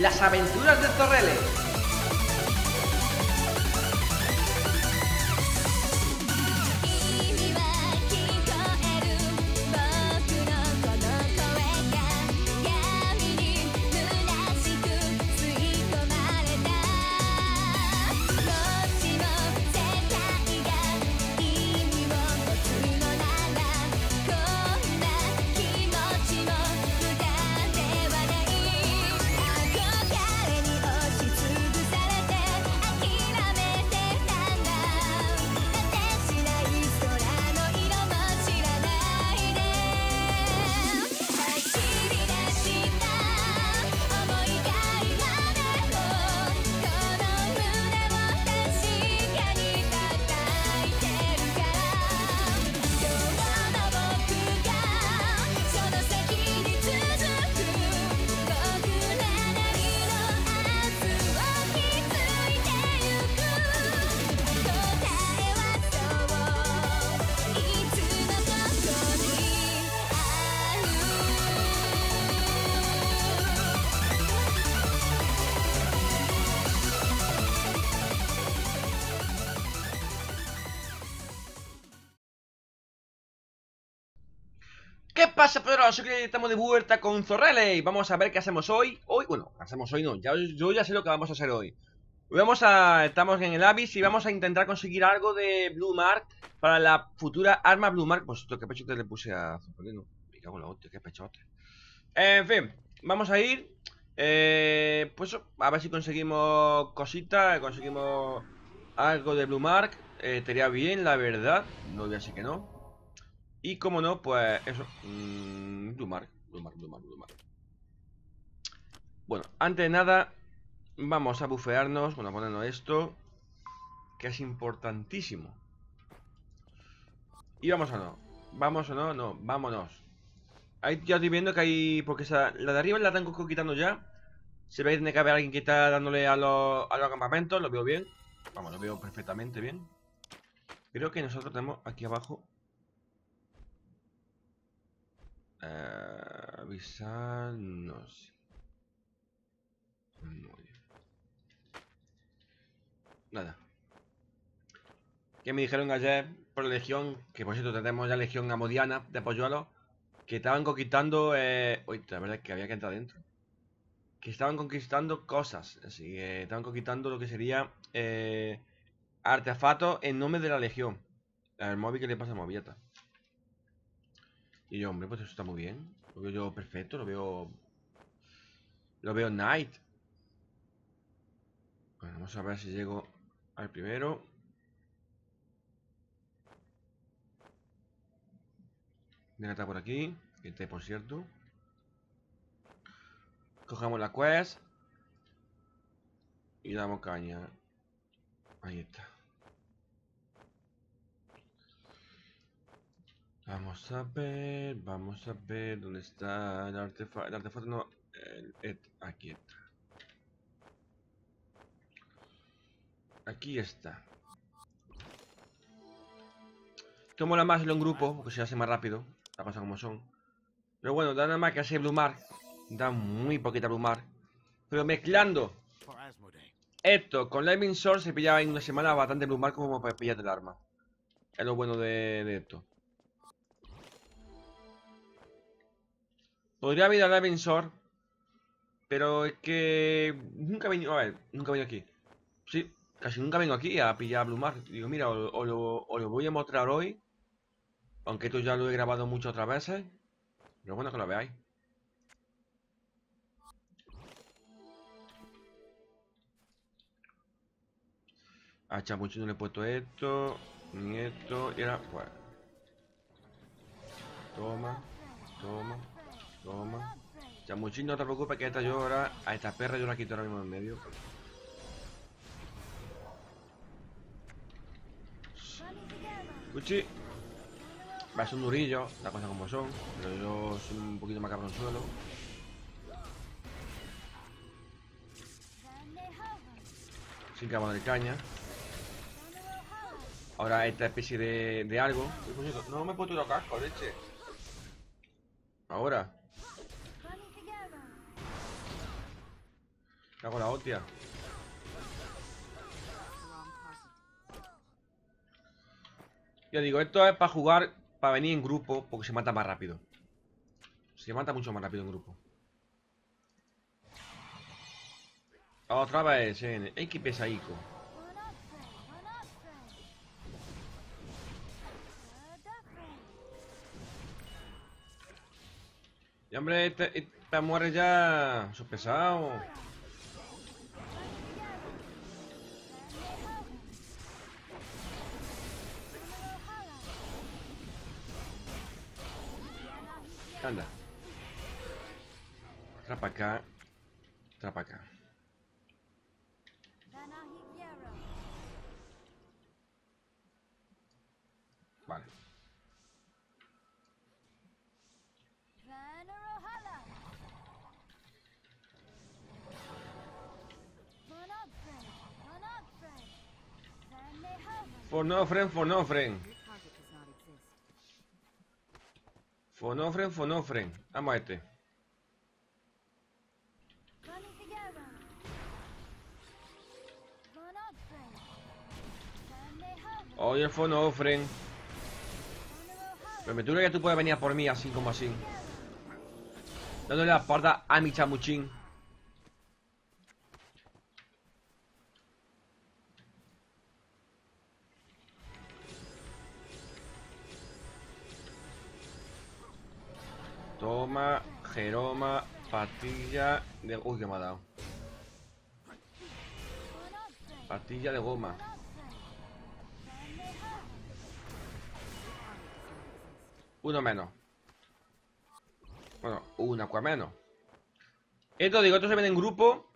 Las aventuras de Zorrele. ¿Qué pasa, Pedro? Soy que estamos de vuelta con Zorrele y vamos a ver qué hacemos hoy. Yo ya sé lo que vamos a hacer hoy. Estamos en el Abyss y vamos a intentar conseguir algo de Blue Mark para la futura arma Blue Mark. Pues esto, qué pechote le puse a Zorrele. Me cago en la hostia, qué pechote. En fin, vamos a ir. Pues a ver si conseguimos cositas. Conseguimos algo de Blue Mark. Estaría bien, la verdad. No voy a decir que no. Y como no, pues eso. Blue Mark. Bueno, antes de nada, vamos a bufearnos. Bueno, poniendo esto, que es importantísimo. Y vamos o no. Vamos o no, no, vámonos. Ahí ya estoy viendo que hay. Porque esa, la de arriba la están quitando ya. Se ve que tiene que haber alguien que está dándole a los campamentos. Lo veo bien. Vamos, lo veo perfectamente bien. Creo que nosotros tenemos aquí abajo. Avisar, no sé. Muy bien. Nada. Que me dijeron ayer por la legión, que por cierto tenemos ya legión amodiana de polluelos, que estaban conquistando. Uy, la verdad es que había que entrar dentro. Que estaban conquistando cosas. Así que estaban conquistando lo que sería artefactos en nombre de la legión. A ver, móvil, ¿qué le pasa a Moebius? Y yo, hombre, pues eso está muy bien. Lo veo yo perfecto, lo veo Knight. Bueno, vamos a ver si llego al primero. Mira, está por aquí. Que esté, por cierto. Cogemos la quest. Y damos caña. Ahí está. Vamos a ver dónde está el artefacto. El artefacto no. Aquí está. Aquí está. Que mola más en un grupo, porque se hace más rápido. La cosa como son. Pero bueno, da nada más que hacer Blue Mark. Da muy poquita Blue Mark. Pero mezclando esto con Levinshor se pillaba en una semana bastante Blue Mark como para pillarte el arma. Es lo bueno de esto. Podría haber ido a Levinshor, pero es que nunca vengo. A ver, nunca vengo aquí. Sí, casi nunca vengo aquí a pillar a Blue Mark. Digo, mira, os lo voy a mostrar hoy. Aunque esto ya lo he grabado muchas otras veces. Pero bueno, que lo veáis. A Chapuchino le he puesto esto, ni esto, y ahora, pues. Toma. Toma. Chamuchín, no te preocupes que esta yo ahora, a esta perra yo la quito ahora mismo en medio. Cuchi. Va a ser un durillo, las cosas como son. Pero yo soy un poquito más cabronzuelo. Sin cabo de caña. Ahora esta especie de algo. No me puedo tocar con leche. Ahora. Cago la hostia. Ya digo, esto es para jugar, para venir en grupo, porque se mata más rápido. Se mata mucho más rápido en grupo. Otra vez en XP Saiko. Y hombre, esta muere ya. Eso es pesado. Anda. Otra para acá. Otra para acá. Vale. Fonofren, fonofren. Fonofren, fonofren. Vamos a este. Oye, fonofren. Pero me duro que tú puedes venir a por mí así como así. Dándole la espalda a mi chamuchín. Toma, Jeroma, pastilla de... Uy, que me ha dado. Pastilla de goma. Uno menos. Bueno, una cua menos. Esto digo, esto se viene en grupo.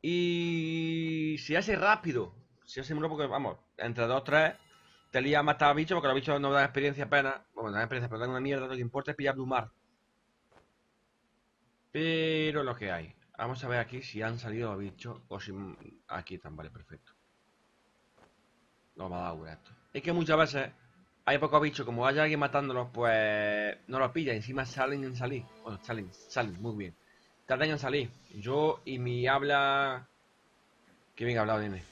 Y se hace rápido. Se hace muy rápido porque, vamos, entre dos, tres. Te lías matar a bichos porque los bichos no dan experiencia apenas. Bueno, no dan experiencia, pero dan una mierda. Lo que importa es pillar Blue Mark. Pero lo que hay. Vamos a ver aquí si han salido los bichos o si... Aquí están, vale, perfecto. No me ha dado esto. Es que muchas veces hay pocos bichos. Como haya alguien matándolos, pues... No los pilla. Encima salen en salir. Bueno, salen, muy bien. Tardan en salir. Yo y mi habla... Qué bien hablado tiene.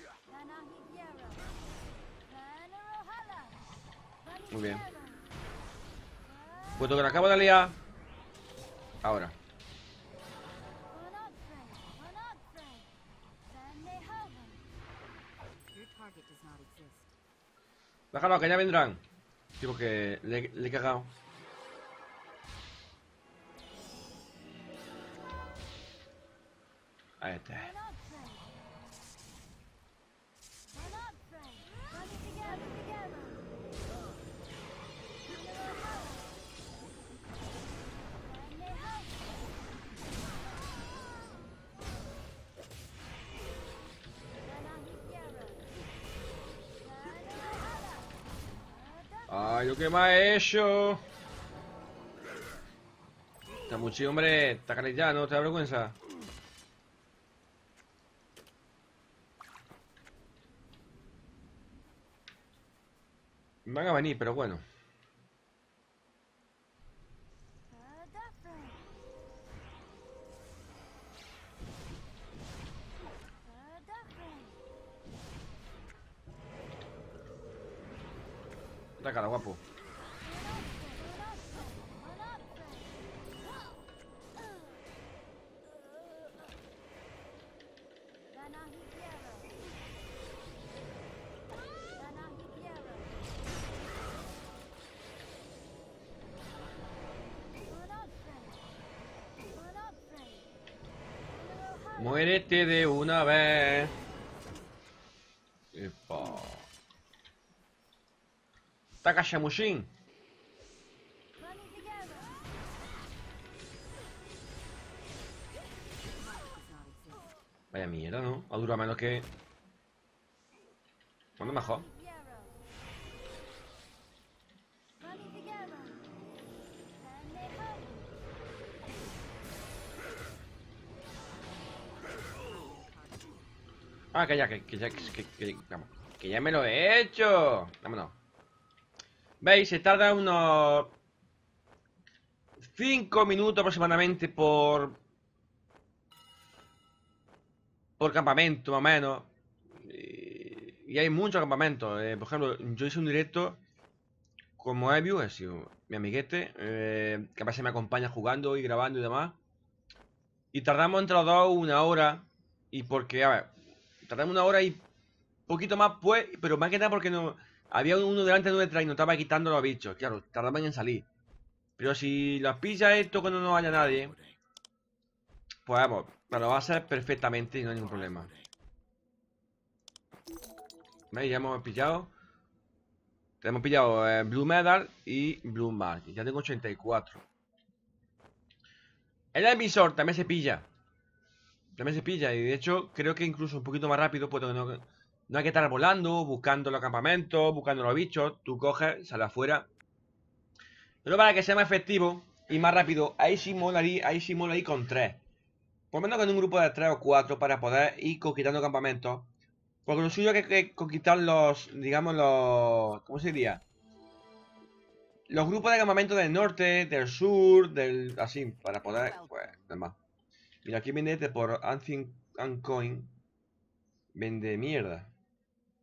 Muy bien. Puesto que lo acabo de liar. Ahora. Déjalo, que ya vendrán. Tipo que le he cagado. Ahí está. Ay, lo que me ha hecho. Está mucho, hombre. Está calentando, te da vergüenza. Van a venir, pero bueno. La cara, guapo. Muérete de una vez. Epa. Takashamushin. Vaya mierda, ¿no? Ha durado menos que... Bueno, mejor. Ah, que ya me lo he hecho. Vámonos. ¿Veis? Se tarda unos 5 minutos aproximadamente por por campamento, más o menos. Y hay muchos campamentos. Por ejemplo, yo hice un directo con Moebius, es decir, mi amiguete, que a veces me acompaña jugando y grabando y demás. Y tardamos entre los dos una hora. Y porque, a ver, tardamos una hora y poquito más, pues, pero más que nada porque no había uno delante de nuestra y nos estaba quitando los bichos. Claro, tardaban en salir. Pero si los pilla esto cuando no haya nadie, pues vamos, lo va a hacer perfectamente y no hay ningún problema. ¿Veis? Ya hemos pillado. Tenemos pillado Blue Medal y Blue Mark. Ya tengo 84. El emisor también se pilla. También se pilla. Y de hecho, creo que incluso un poquito más rápido, porque no hay que estar volando, buscando los campamentos, buscando los bichos. Tú coges, sales afuera. Pero para que sea más efectivo y más rápido, ahí sí mola ir con 3. Por lo menos con un grupo de 3 o 4 para poder ir conquistando campamentos. Porque lo suyo es que conquistar los, digamos, los... ¿Cómo sería? Los grupos de campamento del norte, del sur, del... Así, para poder... Pues, demás. Mira, aquí viene este por Ancoin. Vende mierda.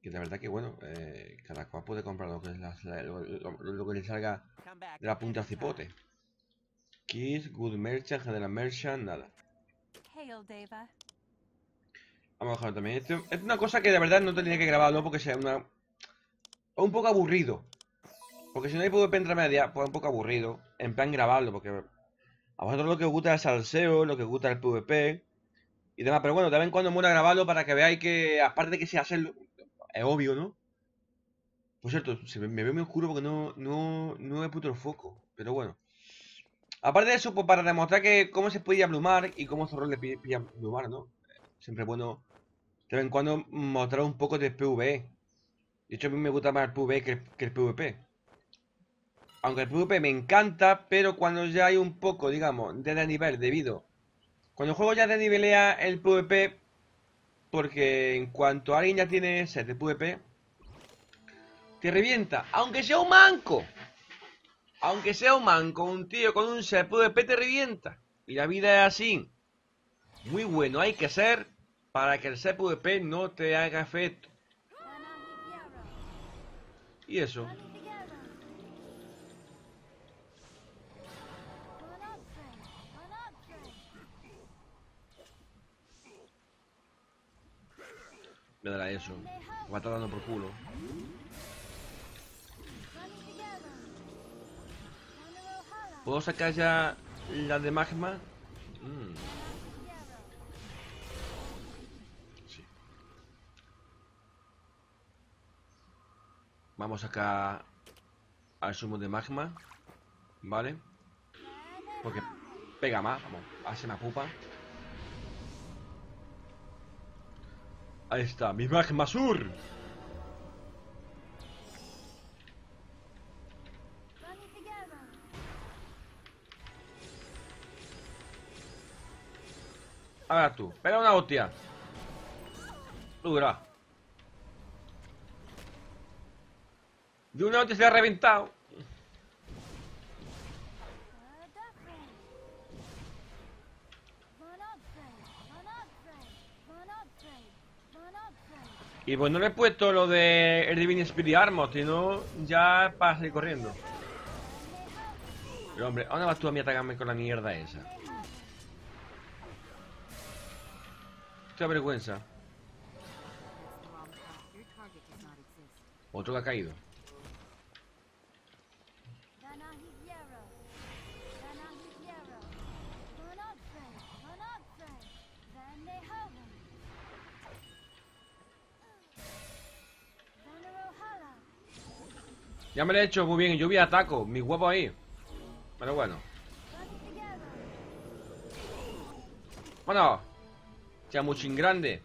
Que la verdad que, bueno, cada cual puede comprar lo que, lo que le salga de la punta al cipote. Kiss, Good Merchant, General Merchant, nada. Vamos a dejarlo también. Esto es una cosa que de verdad no tenía que grabarlo, porque sea una... un poco aburrido. Porque si no hay PvP entre media, pues un poco aburrido. En plan grabarlo, porque a vosotros lo que os gusta es el salseo, lo que os gusta es el PvP y demás. Pero bueno, también cuando muera grabarlo para que veáis que, aparte de que sea hacerlo, es obvio, ¿no? Por cierto, se me veo muy oscuro porque no he puesto el foco. Pero bueno. Aparte de eso, pues para demostrar que cómo se podía plumar y cómo Zorrele pilla plumar, ¿no? Siempre es bueno de vez en cuando mostrar un poco de PvE. De hecho, a mí me gusta más el PvE que el PvP. Aunque el PvP me encanta, pero cuando ya hay un poco, digamos, de desnivel debido. Cuando el juego ya desnivelea el PvP, porque en cuanto alguien ya tiene set de PvP, te revienta. Aunque sea un manco. Aunque sea un manco, un tío con un set de PvP te revienta. Y la vida es así. Muy bueno hay que ser para que el set PvP no te haga efecto. Y eso. Me dará eso. Me va a estar dando por culo. ¿Puedo sacar ya las de magma? Sí. Vamos a sacar al sumo de magma. ¿Vale? Porque pega más. Vamos, hace más pupa. Ahí está, mi Magmasur. Ahora tú, pega una hostia. Dura. De una hostia se le ha reventado. Y pues no le he puesto lo de el Divine Spirit Armor, sino ya para salir corriendo. Pero hombre, ¿a dónde vas tú a mí atacarme con la mierda esa? Qué vergüenza. Otro que ha caído. Ya me lo he hecho muy bien, yo vi ataco, mi guapo ahí. Pero bueno. Bueno. Ya muchín grande.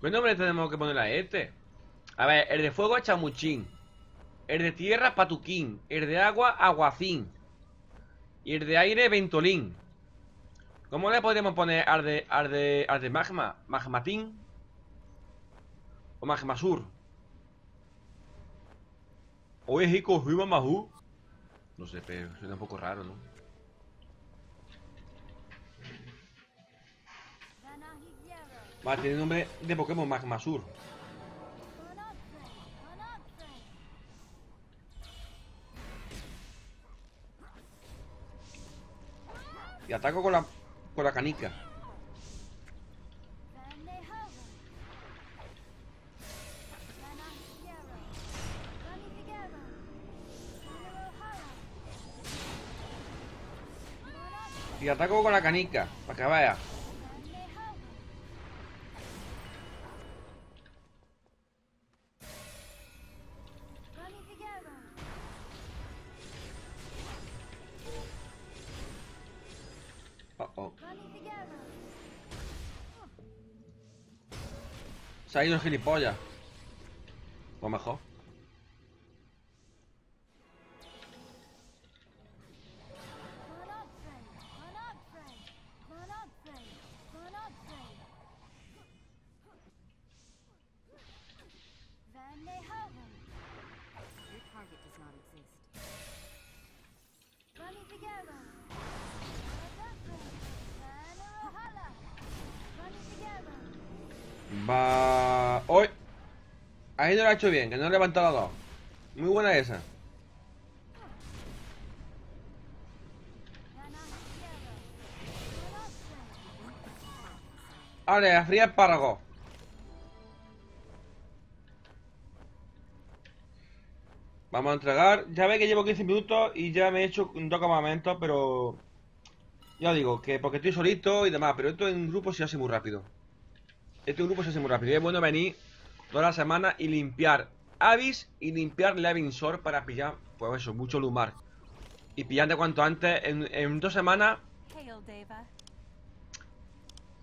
¿Qué nombre tenemos que ponerle a este? A ver, el de fuego es chamuchín. El de tierra, patuquín. El de agua, aguacín. Y el de aire, ventolín. ¿Cómo le podemos poner al de magma? Magmatín. O Magmasur. Oye, Jico, Viva Mahu. No sé, pero suena un poco raro, ¿no? Vale, tiene nombre de Pokémon Magmasur. Y ataco con la canica. Y ataco con la canica, para que vaya. Se ha ido el gilipollas. O mejor. Va... ¡Hoy! Ahí no lo ha hecho bien, que no ha levantado la 2. Muy buena esa. Vale, a fría espárrago. Vamos a entregar. Ya ve que llevo 15 minutos y ya me he hecho 2 campamentos, pero... Ya os digo, que porque estoy solito y demás, pero esto en grupo se hace muy rápido. Este grupo se hace muy rápido. Es bueno venir toda la semana y limpiar Abyss y limpiar Levinshor para pillar, pues eso, mucho Blue Mark. Y pillar de cuanto antes, en 2 semanas.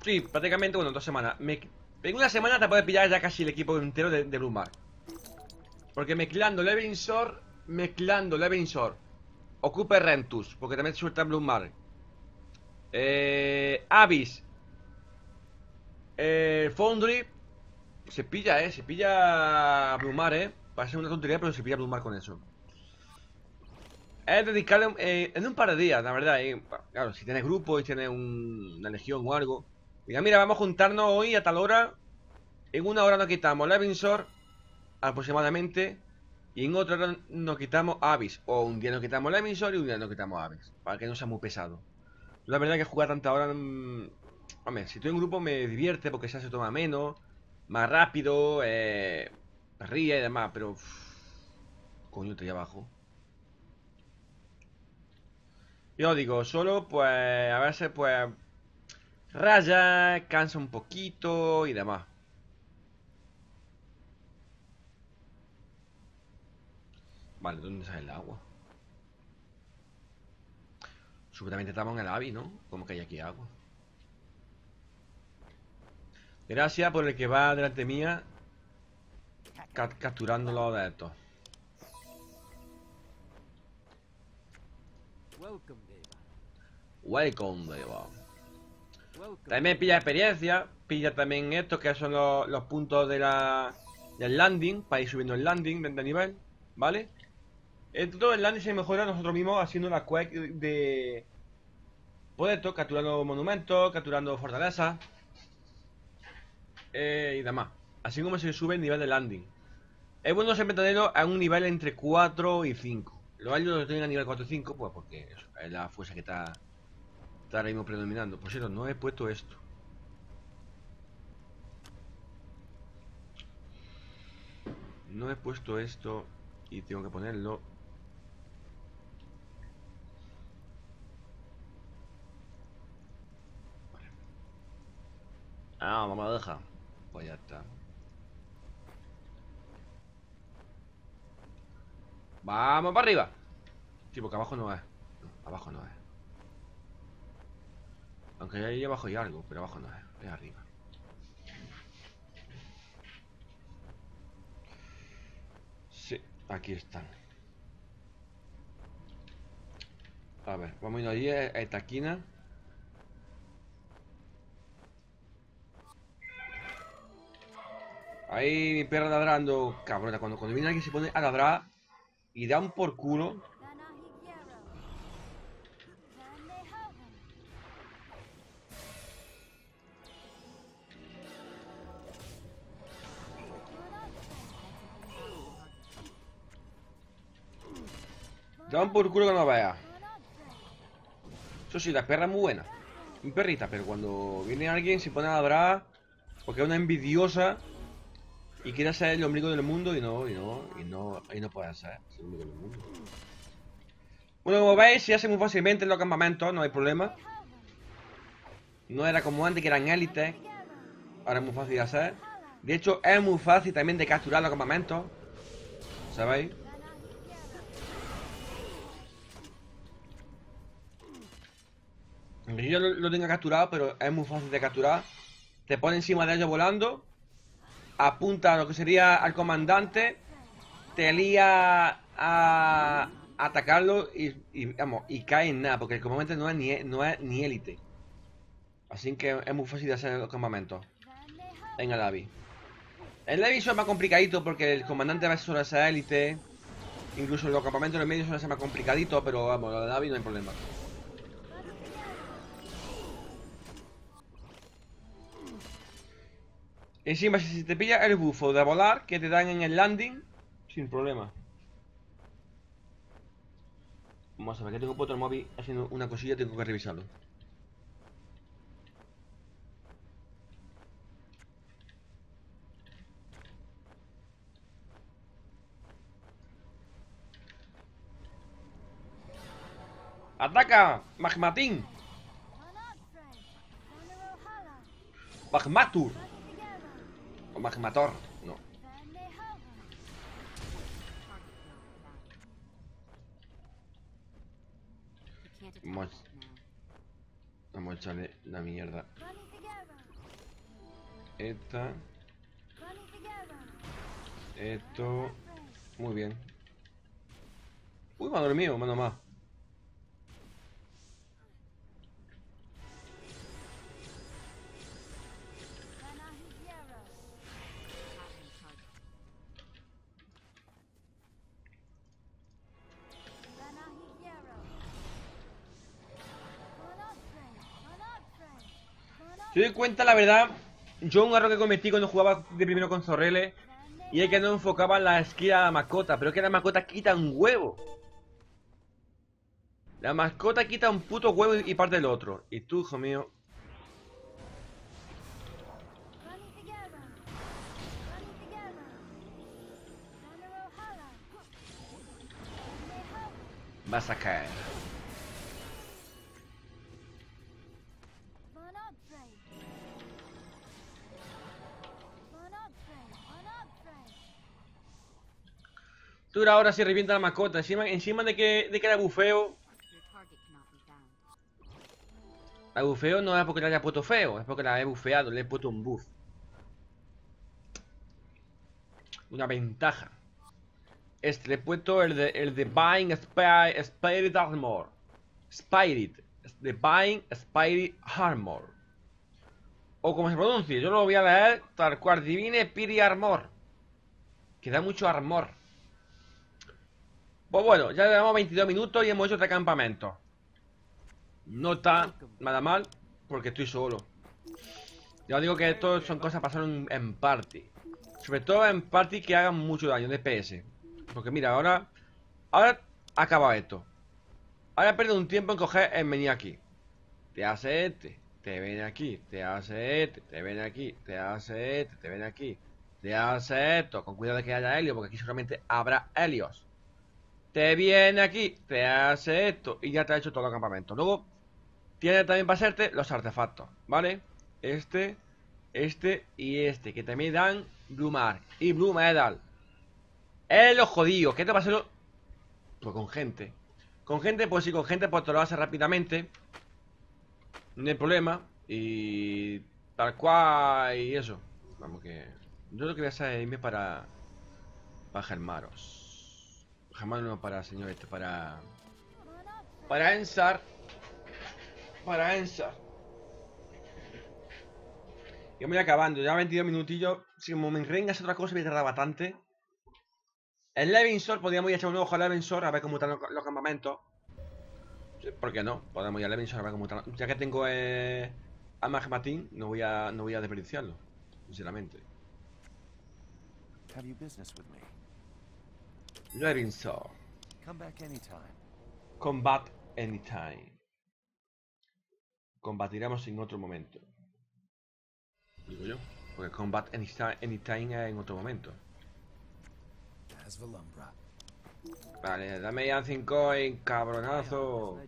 Sí, prácticamente, bueno, 2 semanas. En 1 semana te puedes pillar ya casi el equipo entero de Blue Mark. Porque mezclando Levinshor, ocupe Rentus, porque también suelta Blue Mark. Abyss. Foundry se pilla Blue Mark, parece una tontería, pero se pilla Blue Mark con eso. Es dedicarle en un par de días, la verdad. Claro, si tienes grupo y tienes una legión o algo, diga, mira, vamos a juntarnos hoy a tal hora. En 1 hora nos quitamos Levinshor aproximadamente, y en otra hora nos quitamos Abyss. O un día nos quitamos Levinshor y un día nos quitamos Abyss, para que no sea muy pesado. La verdad que jugar tanta hora... Hombre, si estoy en grupo me divierte porque se hace todo menos, más rápido, ríe y demás, pero... coño, estoy abajo. Yo digo, solo pues a veces pues... raya, cansa un poquito y demás. Vale, ¿dónde sale el agua? Supuestamente estamos en el Abyss, ¿no? ¿Cómo que hay aquí agua? Gracias por el que va delante mía capturándolo de estos. Welcome, Deva. También pilla experiencia. Pilla también estos que son los puntos de del landing. Para ir subiendo el landing de nivel. ¿Vale? Todo el landing se mejora nosotros mismos haciendo una quest de... Pues esto, capturando monumentos, capturando fortalezas. Y demás. Así como se sube el nivel de landing. Es bueno siempre tenerlo a un nivel entre 4 y 5. Los aliados lo tienen a nivel 4 y 5, pues porque eso es la fuerza que está ahora mismo predominando. Por cierto, no he puesto esto. No he puesto esto y tengo que ponerlo. Vale. Ah, mamá lo deja. Pues ya está. Vamos para arriba. Sí, porque abajo no es. No, abajo no es. Aunque ahí abajo hay algo, pero abajo no es. Es arriba. Sí, aquí están. A ver, vamos a ir allí a esta esquina. Ahí mi perra ladrando, cabrona, cuando viene alguien se pone a ladrar y da un por culo. Te van por culo que no veas. Eso sí, la perra es muy buena. Mi perrita, pero cuando viene alguien se pone a labrar porque es una envidiosa y quiere ser el ombligo del mundo y no puede ser el ombligo del mundo. Bueno, como veis, se hace muy fácilmente en los campamentos, no hay problema. No era como antes que eran élites. Ahora es muy fácil de hacer. De hecho, es muy fácil también de capturar los campamentos, ¿sabéis? Yo lo tengo capturado, pero es muy fácil de capturar. Te pone encima de ellos volando, apunta a lo que sería al comandante, te lía a atacarlo y cae en nada, porque el comandante no es ni élite. Así que es muy fácil de hacer los campamentos en el Abyss. El Abyss es más complicadito porque el comandante va a ser esa élite. Incluso los campamentos en medio son más complicaditos, pero vamos, el Abyss no hay problema. Encima, si te pilla el bufo de volar que te dan en el landing, sin problema. Vamos a ver, que tengo puesto el móvil haciendo una cosilla, tengo que revisarlo. ¡Ataca! ¡Magmatín! ¡Magmasur! O Magmator, no. Vamos a echarle la mierda. Esto. Muy bien. Uy, me ha dormido, mano más. Te doy cuenta, la verdad, yo un error que cometí cuando jugaba de primero con Zorrele y es que no enfocaba en la esquina a la mascota, pero es que la mascota quita un huevo. La mascota quita un puto huevo y parte del otro. Y tú, hijo mío. Vas a caer. Ahora se revienta la mascota, encima de que la bufeo. La bufeo no es porque la haya puesto feo, es porque la he bufeado, le he puesto un buff. Una ventaja. Este le he puesto el Divine Spirit Armor. Divine Spirit Armor. O como se pronuncia, yo lo voy a leer tal cual, Divine Spirit Armor. Que da mucho armor. Pues bueno, ya llevamos 22 minutos y hemos hecho 3 campamentos. No está nada mal, porque estoy solo. Ya os digo que esto son cosas que pasaron en party. Sobre todo en party que hagan mucho daño de PS. Porque mira, ahora acaba esto. Ahora he perdido un tiempo en coger en venir aquí. Te hace este, te viene aquí, te hace este, te viene aquí, te hace este, te viene aquí. Te hace esto, con cuidado de que haya helios, porque aquí seguramente habrá helios. Te viene aquí, te hace esto y ya te ha hecho todo el campamento. Luego, tiene también para hacerte los artefactos, ¿vale? Este y este, que también dan Blue Mark y Blue Medal. Es lo jodido, que esto va a hacerlo pues con gente. Con gente, pues si con gente, pues te lo hace rápidamente. No hay problema. Y tal cual y eso. Vamos que... Yo lo que voy a hacer es irme para Germaros. Jamás no para señor este, para Ensar. Para Ensar. Yo me voy acabando, ya 22 minutillos. Si me enrengas otra cosa, voy a tardar bastante. El Levinshor, podríamos ir a echar un ojo al Levinshor a ver cómo están los campamentos. Sí, ¿por qué no? Podemos ir al Levinshor a ver cómo están. Ya que tengo a Magmatín, no voy a desperdiciarlo, sinceramente. ¿Tienes business conmigo? Levinshor. Come back anytime. Combat anytime. Combatiremos en otro momento. Digo yo, porque combat anytime es en otro momento. Vale, dame ya 5 coins, cabronazo.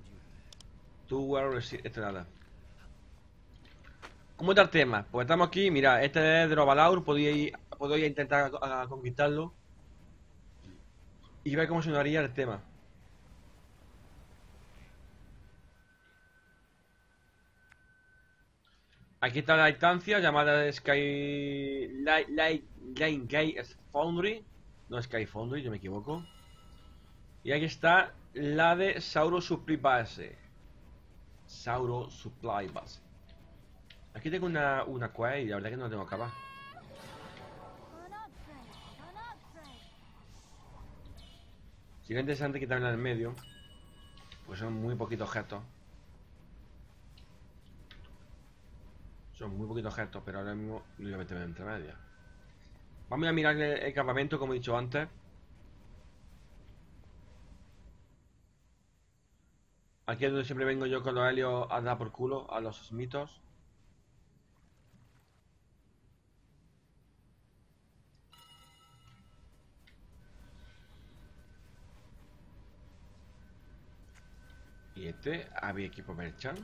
Esto nada. ¿Cómo está el tema? Pues estamos aquí, mira, este es Drobalaur, podría intentar a conquistarlo y ver cómo sonaría el tema. Aquí está la instancia llamada Sky... Line Gate Foundry. No, Sky Foundry, yo me equivoco. Y aquí está la de Sauro Supply Base. Sauro Supply Base. Aquí tengo una quest y la verdad es que no la tengo acabada. Sería interesante quitarla del medio, pues son muy poquitos objetos. Son muy poquitos objetos, pero ahora mismo lo voy a meter entre medias. Vamos a mirar el campamento, como he dicho antes. Aquí es donde siempre vengo yo con los helios a dar por culo a los mitos. Y este, había equipo merchant.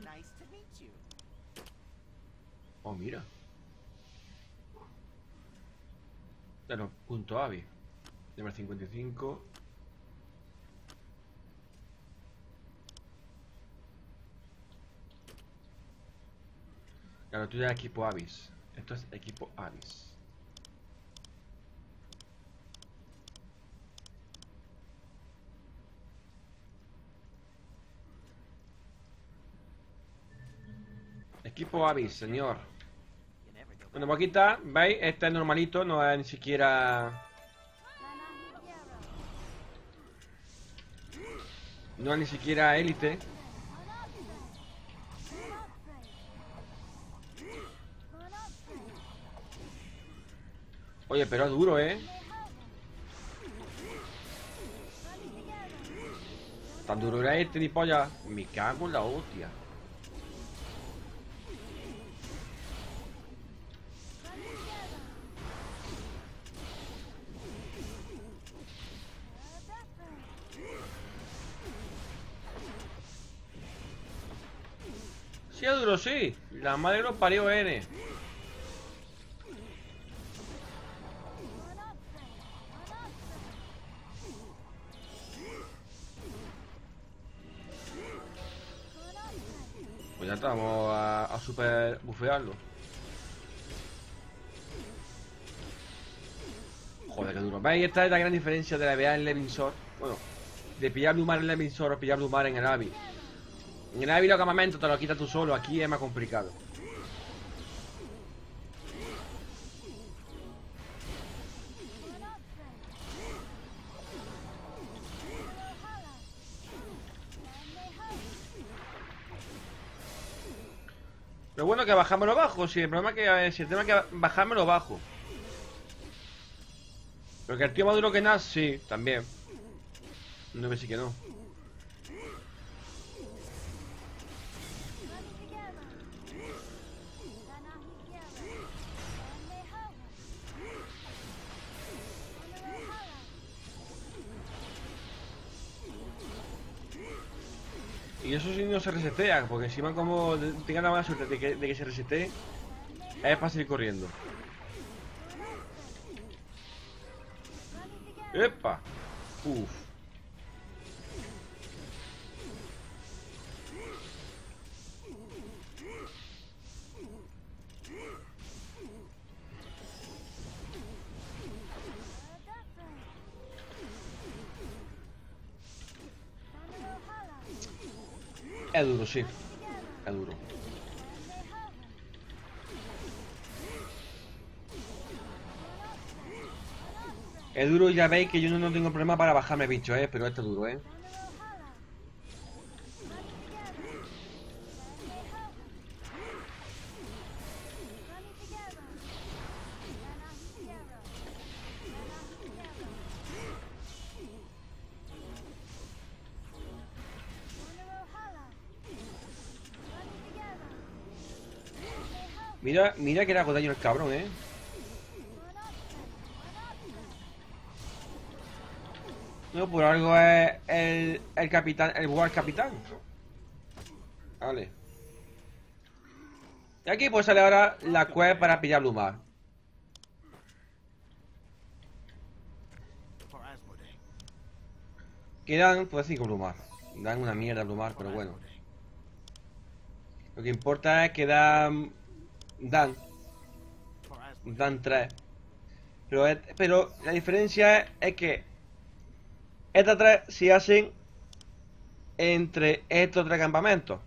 Oh, mira. Claro, punto AVI. Número 55. Claro, tú ya eres equipo Abyss. Esto es equipo Abyss. Equipo Abyss, señor. Bueno, boquita, ¿veis? Este es normalito, no es ni siquiera... No es ni siquiera élite. Oye, pero es duro, ¿eh? Tan duro era este, ni polla. Me cago en la hostia. Sí, es duro, sí. La madre lo parió, N. Pues ya estamos a super bufearlo. Joder, qué duro. ¿Veis? Esta es la gran diferencia de la EVA en Levinshor. Bueno, de pillar Blue Mark en Levinshor o pillar Blue Mark en el Abyss. En el Abyss los campamentos te lo quitas tú solo, aquí es más complicado. Pero bueno, que bajármelo bajo, sí, el problema es que si el tema es que bajármelo bajo. Pero que el tío más duro que nada, sí, también. No me sí que no. Y eso sí no se resetea, porque si van como tengan la mala suerte de que se resete, es fácil ir corriendo. ¡Epa! ¡Uf! Es duro, sí. Es duro. Es duro y ya veis que yo no tengo problema para bajarme bicho, pero este es duro, Mira, mira que le hago daño al cabrón, ¿eh? No, por algo es el capitán, el War Capitán. Vale. Y aquí pues sale ahora la quest para pillar Blue Mark. Quedan pues 5 Blue Mark. Dan una mierda Blue Mark, pero bueno. Lo que importa es que dan 3. Pero la diferencia es que estas 3 se hacen entre estos 3 campamentos.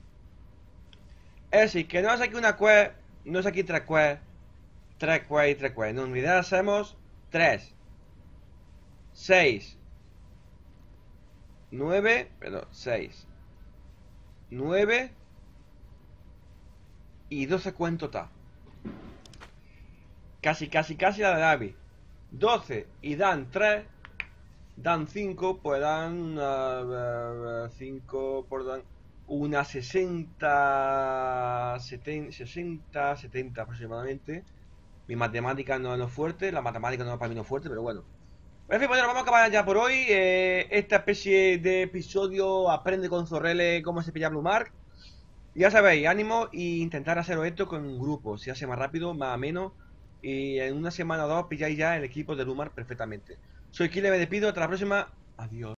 Es decir, que no es aquí una quest, no es aquí 3 quests y 3 quests. No, en realidad hacemos 3, 6, 9, perdón, 6, 9 y 12 quests total. Casi la de David. 12 y dan 3, dan 5, pues dan 5 por dan... unas 60, 70 aproximadamente. Mi matemática no es lo fuerte, la matemática no es para mí lo fuerte, pero bueno. En fin, pues bueno, vamos a acabar ya por hoy. Esta especie de episodio aprende con Zorrele cómo se pilla Blue Mark. Ya sabéis, ánimo e intentar hacer esto con un grupo. Se hace más rápido, más ameno. Y en una semana o dos pilláis ya el equipo de Blue Mark perfectamente. Soy Killer, me despido, hasta la próxima. Adiós.